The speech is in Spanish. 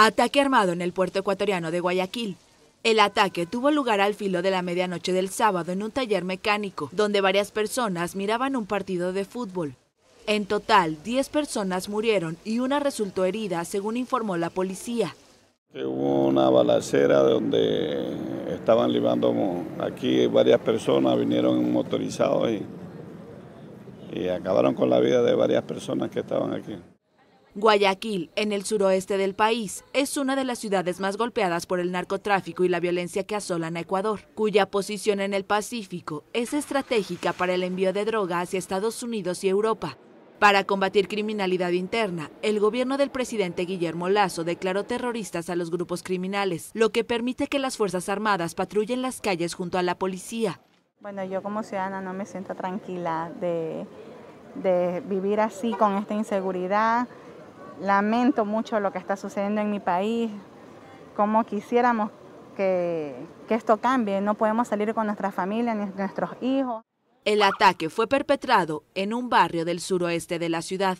Ataque armado en el puerto ecuatoriano de Guayaquil. El ataque tuvo lugar al filo de la medianoche del sábado en un taller mecánico, donde varias personas miraban un partido de fútbol. En total, 10 personas murieron y una resultó herida, según informó la policía. Hubo una balacera donde estaban libando aquí varias personas, vinieron motorizados y acabaron con la vida de varias personas que estaban aquí. Guayaquil, en el suroeste del país, es una de las ciudades más golpeadas por el narcotráfico y la violencia que asolan a Ecuador, cuya posición en el Pacífico es estratégica para el envío de droga hacia Estados Unidos y Europa. Para combatir criminalidad interna, el gobierno del presidente Guillermo Lasso declaró terroristas a los grupos criminales, lo que permite que las Fuerzas Armadas patrullen las calles junto a la policía. Bueno, yo como ciudadana no me siento tranquila de vivir así, con esta inseguridad. Lamento mucho lo que está sucediendo en mi país, como quisiéramos que esto cambie, no podemos salir con nuestra familia ni nuestros hijos. El ataque fue perpetrado en un barrio del suroeste de la ciudad.